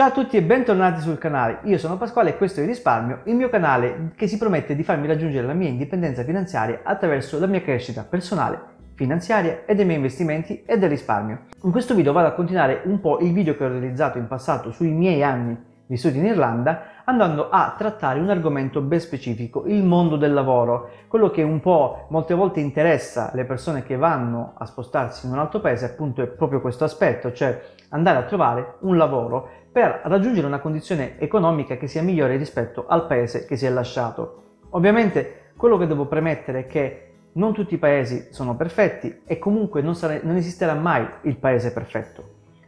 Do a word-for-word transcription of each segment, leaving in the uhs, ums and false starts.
Ciao a tutti e bentornati sul canale, io sono Pasquale e questo è Io Risparmio, il mio canale che si promette di farmi raggiungere la mia indipendenza finanziaria attraverso la mia crescita personale, finanziaria e dei miei investimenti e del risparmio. In questo video vado a continuare un po' il video che ho realizzato in passato sui miei anni di studi in Irlanda, andando a trattare un argomento ben specifico, il mondo del lavoro, quello che un po' molte volte interessa le persone che vanno a spostarsi in un altro paese, appunto è proprio questo aspetto, cioè andare a trovare un lavoro per raggiungere una condizione economica che sia migliore rispetto al paese che si è lasciato. Ovviamente quello che devo premettere è che non tutti i paesi sono perfetti e comunque non, sare- non esisterà mai il paese perfetto.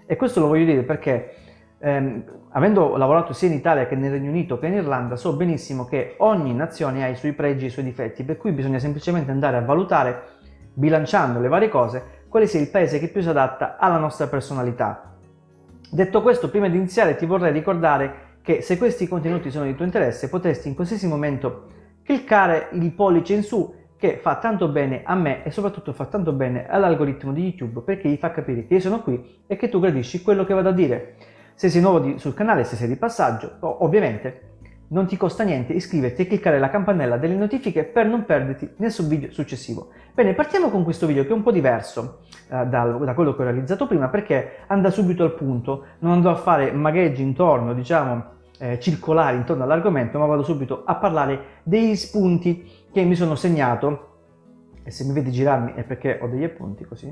E questo lo voglio dire perché ehm, avendo lavorato sia in Italia che nel Regno Unito che in Irlanda so benissimo che ogni nazione ha i suoi pregi e i suoi difetti, per cui bisogna semplicemente andare a valutare, bilanciando le varie cose, quale sia il paese che più si adatta alla nostra personalità. Detto questo, prima di iniziare ti vorrei ricordare che se questi contenuti sono di tuo interesse potresti in qualsiasi momento cliccare il pollice in su, che fa tanto bene a me e soprattutto fa tanto bene all'algoritmo di YouTube, perché gli fa capire che io sono qui e che tu gradisci quello che vado a dire. Se sei nuovo di, sul canale, se sei di passaggio, ovviamente non ti costa niente iscriverti e cliccare la campanella delle notifiche per non perderti nessun video successivo. Bene, partiamo con questo video che è un po' diverso eh, da, da quello che ho realizzato prima, perché anda subito al punto, non andrò a fare magheggi intorno, diciamo, eh, circolari intorno all'argomento, ma vado subito a parlare degli spunti che mi sono segnato, e se mi vedi girarmi è perché ho degli appunti così.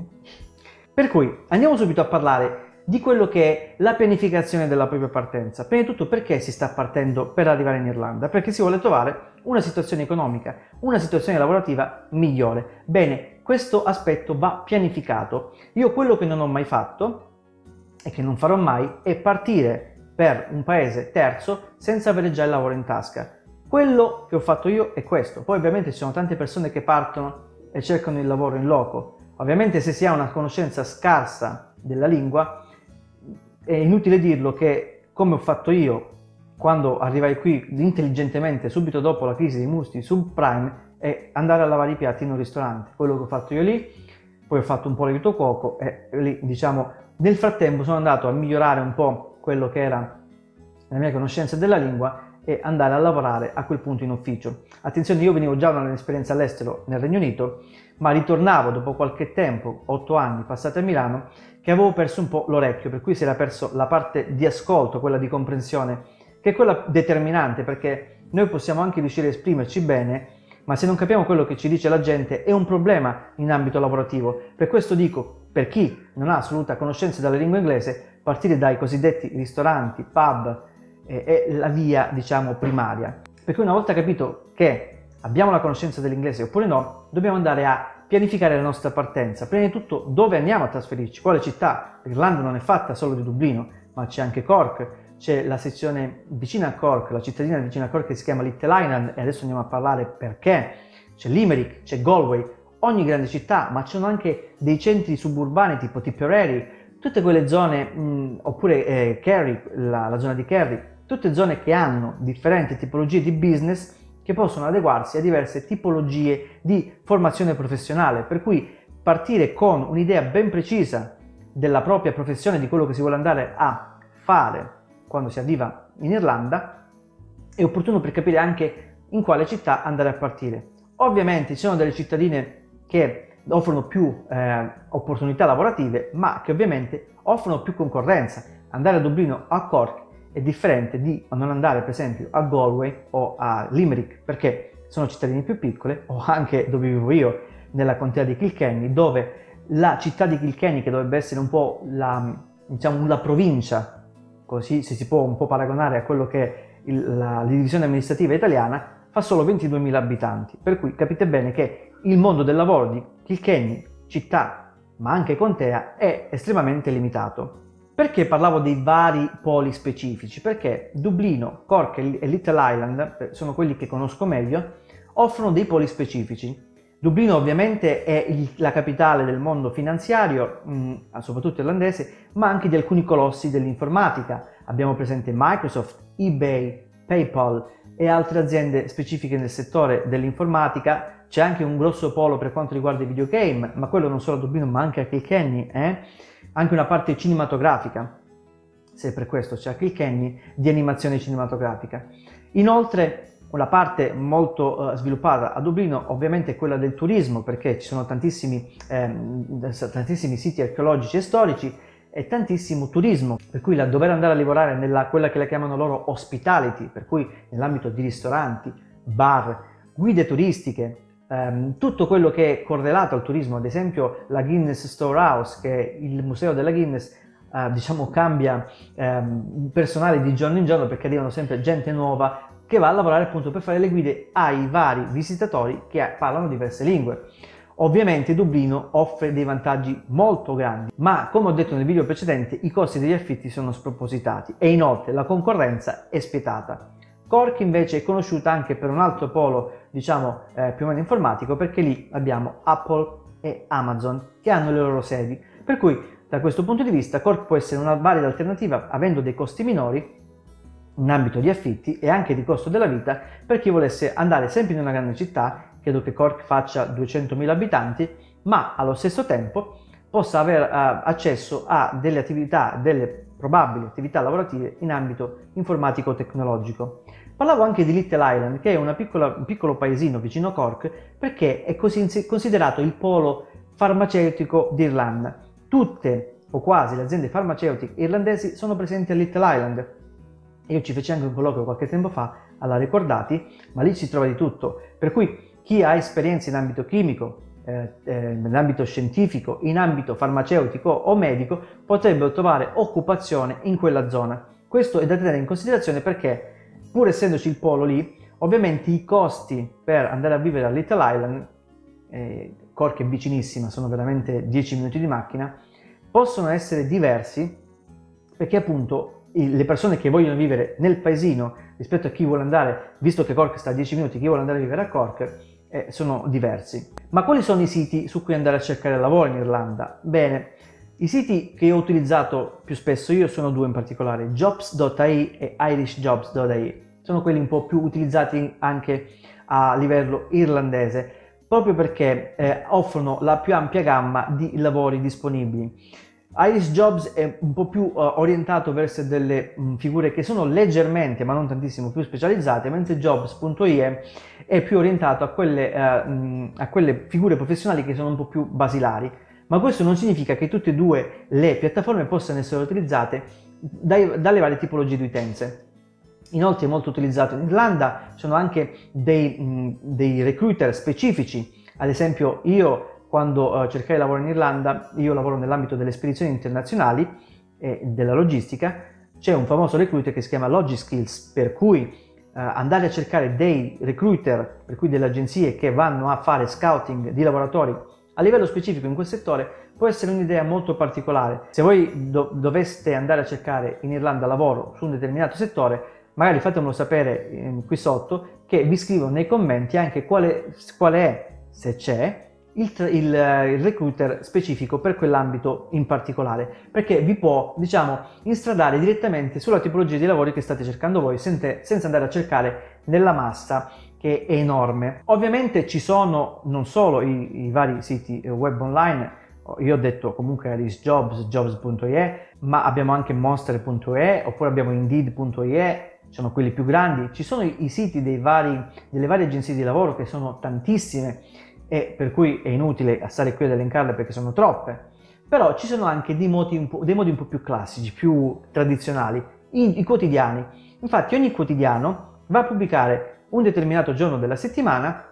Per cui andiamo subito a parlare di quello che è la pianificazione della propria partenza. Prima di tutto, perché si sta partendo per arrivare in Irlanda? Perché si vuole trovare una situazione economica, una situazione lavorativa migliore. Bene, questo aspetto va pianificato. Io quello che non ho mai fatto e che non farò mai è partire per un paese terzo senza avere già il lavoro in tasca. Quello che ho fatto io è questo. Poi ovviamente ci sono tante persone che partono e cercano il lavoro in loco. Ovviamente se si ha una conoscenza scarsa della lingua è inutile dirlo che, come ho fatto io quando arrivai qui intelligentemente subito dopo la crisi dei mutui subprime, è andare a lavare i piatti in un ristorante, quello che ho fatto io lì. Poi ho fatto un po' l'aiuto cuoco e lì, diciamo, nel frattempo sono andato a migliorare un po' quello che era la mia conoscenza della lingua e andare a lavorare a quel punto in ufficio. Attenzione, io venivo già da un'esperienza all'estero nel Regno Unito, ma ritornavo dopo qualche tempo, otto anni passati a Milano, che avevo perso un po' l'orecchio, per cui si era perso la parte di ascolto, quella di comprensione, che è quella determinante, perché noi possiamo anche riuscire a esprimerci bene, ma se non capiamo quello che ci dice la gente è un problema in ambito lavorativo. Per questo dico, per chi non ha assoluta conoscenza della lingua inglese, partire dai cosiddetti ristoranti, pub, è la via, diciamo, primaria. Per cui una volta capito che abbiamo la conoscenza dell'inglese oppure no, dobbiamo andare a pianificare la nostra partenza. Prima di tutto, dove andiamo a trasferirci, quale città. L'Irlanda non è fatta solo di Dublino, ma c'è anche Cork, c'è la sezione vicina a Cork, la cittadina vicina a Cork che si chiama Little Island, e adesso andiamo a parlare perché. C'è Limerick, c'è Galway, ogni grande città, ma ci sono anche dei centri suburbani tipo Tipperary, tutte quelle zone, mh, oppure eh, Kerry, la, la zona di Kerry, tutte zone che hanno differenti tipologie di business che possono adeguarsi a diverse tipologie di formazione professionale, per cui partire con un'idea ben precisa della propria professione, di quello che si vuole andare a fare quando si arriva in Irlanda, è opportuno per capire anche in quale città andare a partire. Ovviamente ci sono delle cittadine che offrono più eh, opportunità lavorative, ma che ovviamente offrono più concorrenza. Andare a Dublino o a Cork è differente di non andare per esempio a Galway o a Limerick, perché sono cittadine più piccole, o anche dove vivo io, nella contea di Kilkenny, dove la città di Kilkenny, che dovrebbe essere un po' la, diciamo, la provincia, così se si può un po' paragonare a quello che è il, la, la divisione amministrativa italiana, fa solo ventiduemila abitanti, per cui capite bene che il mondo del lavoro di Kilkenny, città ma anche contea, è estremamente limitato. Perché parlavo dei vari poli specifici? Perché Dublino, Cork e Little Island, sono quelli che conosco meglio, offrono dei poli specifici. Dublino ovviamente è il, la capitale del mondo finanziario, mh, soprattutto irlandese, ma anche di alcuni colossi dell'informatica. Abbiamo presente Microsoft, eBay, PayPal e altre aziende specifiche nel settore dell'informatica. C'è anche un grosso polo per quanto riguarda i videogame, ma quello non solo a Dublino ma anche a Kilkenny, eh? Anche una parte cinematografica. sempre questo c'è a Kilkenny, di animazione cinematografica. Inoltre la parte molto sviluppata a Dublino ovviamente è quella del turismo, perché ci sono tantissimi, eh, tantissimi siti archeologici e storici e tantissimo turismo, per cui la dover andare a lavorare nella quella che la chiamano loro hospitality, per cui nell'ambito di ristoranti, bar, guide turistiche, ehm, tutto quello che è correlato al turismo, ad esempio la Guinness Storehouse, che è il museo della Guinness, eh, diciamo cambia ehm, personale di giorno in giorno perché arrivano sempre gente nuova che va a lavorare appunto per fare le guide ai vari visitatori che parlano diverse lingue. Ovviamente Dublino offre dei vantaggi molto grandi, ma come ho detto nel video precedente i costi degli affitti sono spropositati e inoltre la concorrenza è spietata. Cork invece è conosciuta anche per un altro polo, diciamo eh, più o meno informatico, perché lì abbiamo Apple e Amazon che hanno le loro sedi, per cui da questo punto di vista Cork può essere una valida alternativa, avendo dei costi minori in ambito di affitti e anche di costo della vita, per chi volesse andare sempre in una grande città. Credo che Cork faccia duecentomila abitanti, ma allo stesso tempo possa aver uh, accesso a delle attività, delle probabili attività lavorative in ambito informatico-tecnologico. Parlavo anche di Little Island, che è una piccola, un piccolo paesino vicino a Cork, perché è così considerato il polo farmaceutico d'Irlanda. Tutte o quasi le aziende farmaceutiche irlandesi sono presenti a Little Island. Io ci feci anche un colloquio qualche tempo fa alla Ricordati, ma lì si trova di tutto, per cui chi ha esperienze in ambito chimico, eh, eh, in ambito scientifico, in ambito farmaceutico o medico potrebbe trovare occupazione in quella zona. Questo è da tenere in considerazione perché, pur essendoci il polo lì, ovviamente i costi per andare a vivere a Little Island, eh, Cork è vicinissima, sono veramente dieci minuti di macchina, possono essere diversi, perché appunto le persone che vogliono vivere nel paesino rispetto a chi vuole andare, visto che Cork sta a dieci minuti, chi vuole andare a vivere a Cork eh, sono diversi. Ma quali sono i siti su cui andare a cercare lavoro in Irlanda? Bene, i siti che ho utilizzato più spesso io sono due in particolare, jobs punto i e e irishjobs punto i e. Sono quelli un po' più utilizzati anche a livello irlandese, proprio perché eh, offrono la più ampia gamma di lavori disponibili. Irish Jobs è un po' più uh, orientato verso delle mh, figure che sono leggermente, ma non tantissimo, più specializzate, mentre jobs punto i e è più orientato a quelle, uh, mh, a quelle figure professionali che sono un po' più basilari. Ma questo non significa che tutte e due le piattaforme possano essere utilizzate dai, dalle varie tipologie di utenze. Inoltre è molto utilizzato in Irlanda, sono anche dei, mh, dei recruiter specifici, ad esempio io quando cercai lavoro in Irlanda, io lavoro nell'ambito delle spedizioni internazionali e della logistica, c'è un famoso recruiter che si chiama LogiSkills, per cui andare a cercare dei recruiter, per cui delle agenzie che vanno a fare scouting di lavoratori a livello specifico in quel settore, può essere un'idea molto particolare. Se voi do- doveste andare a cercare in Irlanda lavoro su un determinato settore, magari fatemelo sapere qui sotto, che vi scrivo nei commenti anche quale, quale è, se c'è, Il, il, il recruiter specifico per quell'ambito in particolare, perché vi può, diciamo, instradare direttamente sulla tipologia di lavori che state cercando voi senza, senza andare a cercare nella massa che è enorme. Ovviamente ci sono non solo i, i vari siti web online, io ho detto comunque irishjobs, jobs punto i e, ma abbiamo anche Monster punto i e oppure abbiamo Indeed punto i e, sono quelli più grandi. Ci sono i, i siti dei vari, delle varie agenzie di lavoro, che sono tantissime e per cui è inutile stare qui ad elencarle perché sono troppe, però ci sono anche dei modi un po', dei modi un po' più classici, più tradizionali, i, i quotidiani. Infatti ogni quotidiano va a pubblicare un determinato giorno della settimana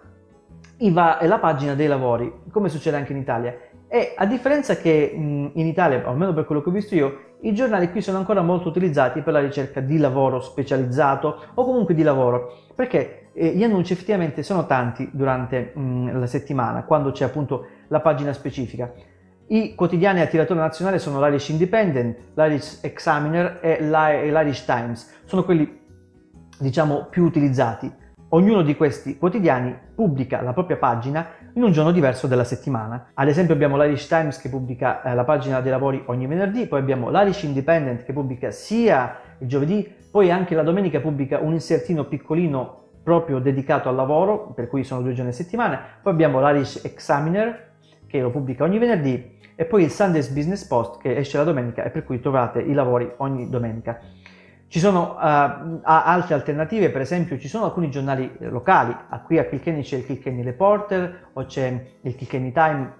e va, è la pagina dei lavori, come succede anche in Italia, e a differenza che in Italia, almeno per quello che ho visto io, i giornali qui sono ancora molto utilizzati per la ricerca di lavoro specializzato o comunque di lavoro, perché gli annunci effettivamente sono tanti durante mh, la settimana, quando c'è appunto la pagina specifica. I quotidiani a tiratore nazionale sono l'Irish Independent, l'Irish Examiner e l'Irish Times, sono quelli diciamo più utilizzati. Ognuno di questi quotidiani pubblica la propria pagina in un giorno diverso della settimana. Ad esempio abbiamo l'Irish Times che pubblica eh, la pagina dei lavori ogni venerdì, poi abbiamo l'Irish Independent che pubblica sia il giovedì, poi anche la domenica pubblica un insertino piccolino proprio dedicato al lavoro, per cui sono due giorni a settimana. Poi abbiamo l'Irish Examiner che lo pubblica ogni venerdì, e poi il Sunday's Business Post che esce la domenica e per cui trovate i lavori ogni domenica. Ci sono uh, altre alternative, per esempio ci sono alcuni giornali locali, qui a Kilkenny c'è il Kilkenny Reporter o c'è il Kilkenny Time,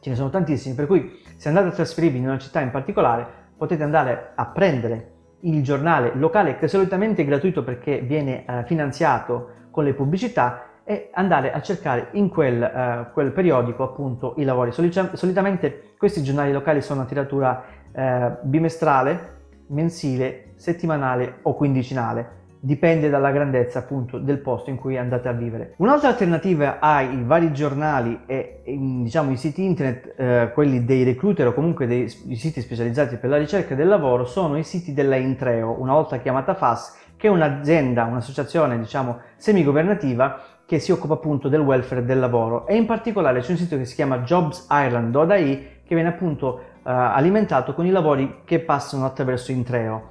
ce ne sono tantissimi, per cui se andate a trasferirvi in una città in particolare potete andare a prendere il giornale locale, che solitamente è gratuito perché viene uh, finanziato con le pubblicità, e andare a cercare in quel, uh, quel periodico appunto i lavori. Solic- solitamente questi giornali locali sono a tiratura uh, bimestrale, mensile, settimanale o quindicinale, dipende dalla grandezza appunto del posto in cui andate a vivere. Un'altra alternativa ai vari giornali e, e diciamo i siti internet, eh, quelli dei recruiter o comunque dei siti specializzati per la ricerca del lavoro, sono i siti della Intreo, una volta chiamata F A S, che è un'azienda, un'associazione diciamo semigovernativa che si occupa appunto del welfare del lavoro, e in particolare c'è un sito che si chiama jobs ireland punto i e che viene appunto Uh, alimentato con i lavori che passano attraverso Intreo.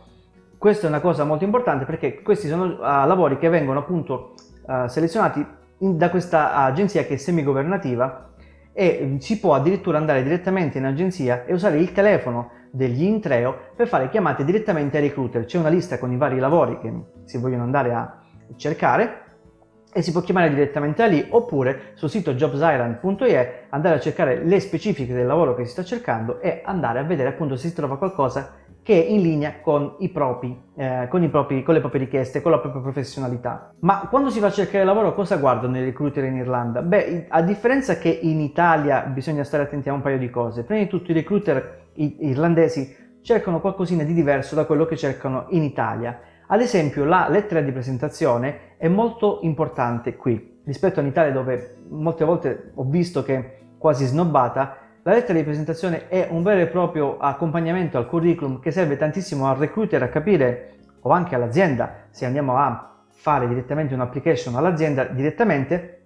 Questa è una cosa molto importante perché questi sono uh, lavori che vengono appunto uh, selezionati in, da questa agenzia che è semigovernativa, e si può addirittura andare direttamente in agenzia e usare il telefono degli Intreo per fare chiamate direttamente ai recruiter. C'è una lista con i vari lavori che si vogliono andare a cercare e si può chiamare direttamente da lì, oppure sul sito jobs ireland punto i e andare a cercare le specifiche del lavoro che si sta cercando e andare a vedere appunto se si trova qualcosa che è in linea con i propri, eh, con i propri, con le proprie richieste, con la propria professionalità. Ma quando si va a cercare lavoro cosa guardano i recruiter in Irlanda? Beh, a differenza che in Italia bisogna stare attenti a un paio di cose. Prima di tutto i recruiter irlandesi cercano qualcosina di diverso da quello che cercano in Italia. Ad esempio la lettera di presentazione è molto importante qui, rispetto all'Italia dove molte volte ho visto che è quasi snobbata. La lettera di presentazione è un vero e proprio accompagnamento al curriculum che serve tantissimo al recruiter a capire, o anche all'azienda, se andiamo a fare direttamente un'application all'azienda direttamente,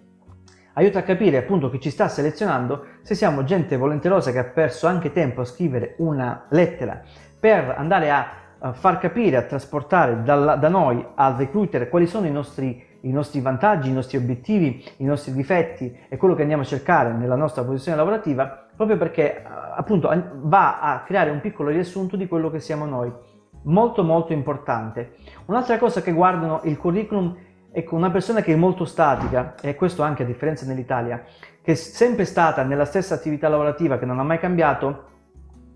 aiuta a capire appunto chi ci sta selezionando, se siamo gente volenterosa che ha perso anche tempo a scrivere una lettera per andare a far capire, a trasportare dalla, da noi al recruiter quali sono i nostri, i nostri vantaggi, i nostri obiettivi, i nostri difetti e quello che andiamo a cercare nella nostra posizione lavorativa, proprio perché appunto va a creare un piccolo riassunto di quello che siamo noi. Molto molto importante. Un'altra cosa che guardano il curriculum è con una persona che è molto statica, e questo anche a differenza dell'Italia, che è sempre stata nella stessa attività lavorativa, che non ha mai cambiato,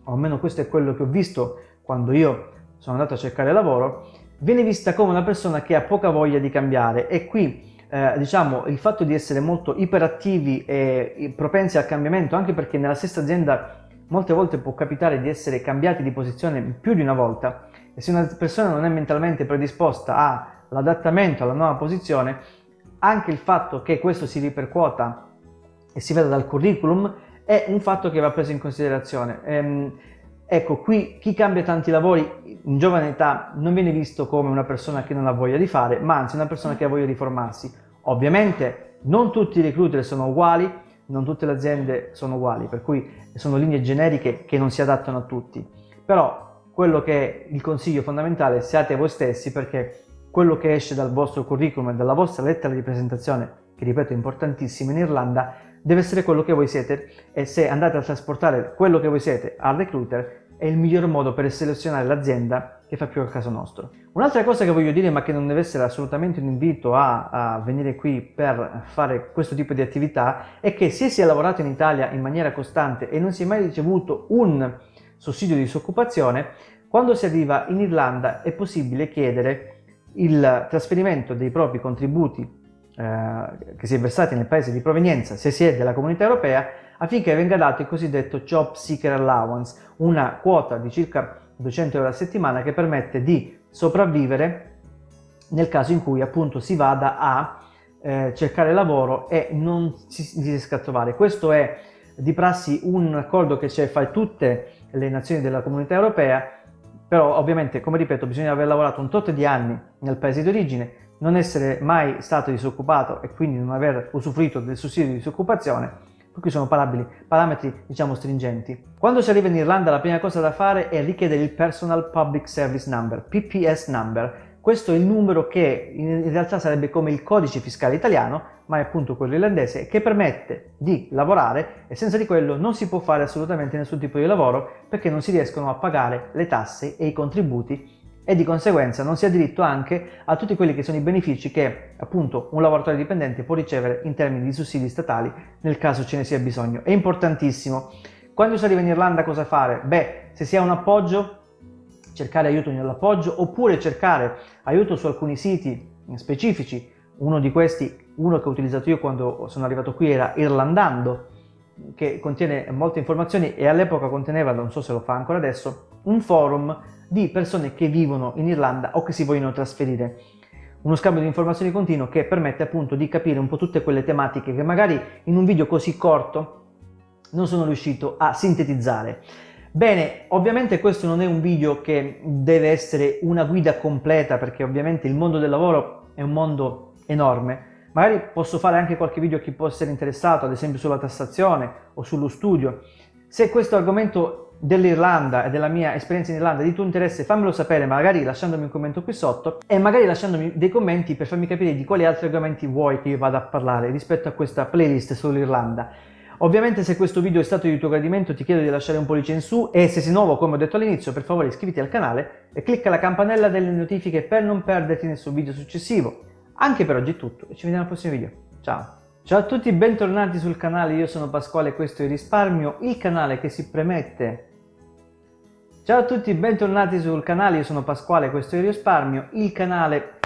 o almeno questo è quello che ho visto quando io sono andato a cercare lavoro, viene vista come una persona che ha poca voglia di cambiare, e qui eh, diciamo il fatto di essere molto iperattivi e propensi al cambiamento, anche perché nella stessa azienda molte volte può capitare di essere cambiati di posizione più di una volta, e se una persona non è mentalmente predisposta all'adattamento alla nuova posizione, anche il fatto che questo si ripercuota e si veda dal curriculum è un fatto che va preso in considerazione. Ehm, Ecco, qui chi cambia tanti lavori in giovane età non viene visto come una persona che non ha voglia di fare, ma anzi una persona che ha voglia di formarsi. Ovviamente non tutti i recruiter sono uguali, non tutte le aziende sono uguali, per cui sono linee generiche che non si adattano a tutti. Però quello che è il consiglio fondamentale, siate voi stessi, perché quello che esce dal vostro curriculum e dalla vostra lettera di presentazione, che ripeto è importantissima in Irlanda, deve essere quello che voi siete, e se andate a trasportare quello che voi siete al recruiter è il miglior modo per selezionare l'azienda che fa più al caso nostro. Un'altra cosa che voglio dire, ma che non deve essere assolutamente un invito a, a venire qui per fare questo tipo di attività, è che se si è lavorato in Italia in maniera costante e non si è mai ricevuto un sussidio di disoccupazione, quando si arriva in Irlanda è possibile chiedere il trasferimento dei propri contributi che si è versati nel paese di provenienza, se si è della comunità europea, affinché venga dato il cosiddetto job seeker allowance, una quota di circa duecento euro a settimana che permette di sopravvivere nel caso in cui appunto si vada a eh, cercare lavoro e non si, si riesca a trovare. Questo è di prassi un accordo che c'è fra tutte le nazioni della comunità europea, però ovviamente, come ripeto, bisogna aver lavorato un tot di anni nel paese d'origine, non essere mai stato disoccupato e quindi non aver usufruito del sussidio di disoccupazione, perché sono parabili, parametri diciamo stringenti. Quando si arriva in Irlanda la prima cosa da fare è richiedere il Personal Public Service Number, P P S Number, Questo è il numero che in realtà sarebbe come il codice fiscale italiano, ma è appunto quello irlandese, che permette di lavorare, e senza di quello non si può fare assolutamente nessun tipo di lavoro, perché non si riescono a pagare le tasse e i contributi, e di conseguenza non si ha diritto anche a tutti quelli che sono i benefici che appunto un lavoratore dipendente può ricevere in termini di sussidi statali nel caso ce ne sia bisogno. È importantissimo. Quando si arriva in Irlanda cosa fare? Beh, se si ha un appoggio, cercare aiuto nell'appoggio, oppure cercare aiuto su alcuni siti specifici. Uno di questi, uno che ho utilizzato io quando sono arrivato qui, era Irlandando, che contiene molte informazioni e all'epoca conteneva, non so se lo fa ancora adesso, un forum di persone che vivono in Irlanda o che si vogliono trasferire. Uno scambio di informazioni continuo che permette appunto di capire un po' tutte quelle tematiche che magari in un video così corto non sono riuscito a sintetizzare. Bene, ovviamente questo non è un video che deve essere una guida completa, perché ovviamente il mondo del lavoro è un mondo enorme. Magari posso fare anche qualche video a chi può essere interessato, ad esempio sulla tassazione o sullo studio. Se questo argomento dell'Irlanda e della mia esperienza in Irlanda è di tuo interesse, fammelo sapere, magari lasciandomi un commento qui sotto e magari lasciandomi dei commenti per farmi capire di quali altri argomenti vuoi che io vada a parlare rispetto a questa playlist sull'Irlanda. Ovviamente se questo video è stato di tuo gradimento ti chiedo di lasciare un pollice in su, e se sei nuovo, come ho detto all'inizio, per favore iscriviti al canale e clicca la campanella delle notifiche per non perderti nessun video successivo. Anche per oggi è tutto e ci vediamo al prossimo video. Ciao! Ciao a tutti, bentornati sul canale, io sono Pasquale e questo è Io Risparmio, il canale che si premette. Ciao a tutti, bentornati sul canale, io sono Pasquale e questo è Io Risparmio, il canale